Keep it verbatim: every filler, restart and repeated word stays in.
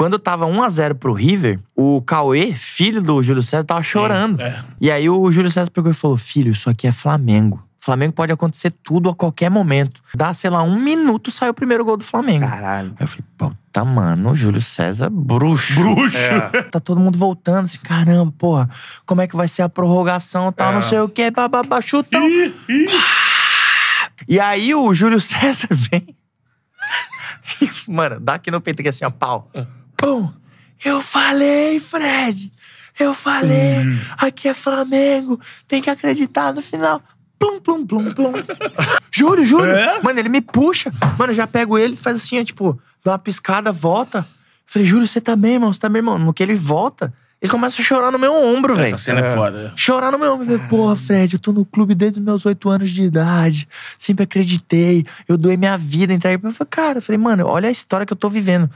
Quando tava um a zero pro River, o Cauê, filho do Júlio César, tava chorando. É, é. E aí o Júlio César pegou e falou, filho, isso aqui é Flamengo. Flamengo pode acontecer tudo a qualquer momento. Dá, sei lá, um minuto, saiu o primeiro gol do Flamengo. Caralho. Aí eu falei, puta, mano, o Júlio César bruxo. Bruxo! É. Tá todo mundo voltando, assim, caramba, porra, como é que vai ser a prorrogação e tal, é. não sei o quê, bababá, chutão. Ih, ih. E aí o Júlio César vem, mano, dá aqui no peito, que assim, ó, pau. Pum! Eu falei, Fred! Eu falei! Hum. Aqui é Flamengo, tem que acreditar no final. Plum, plum, plum, plum. Júlio, Júlio. É? Mano, ele me puxa. Mano, eu já pego ele, faz assim, ó, tipo, dá uma piscada, volta. Eu falei, Júlio, você tá bem, irmão? Você tá bem, irmão? No que ele volta, ele começa a chorar no meu ombro, velho. Essa cena é, é foda. Chorar no meu ombro. Eu falei, porra, Fred, eu tô no clube desde os meus oito anos de idade. Sempre acreditei. Eu doei minha vida, entreguei. Eu falei, cara, eu falei, mano, olha a história que eu tô vivendo.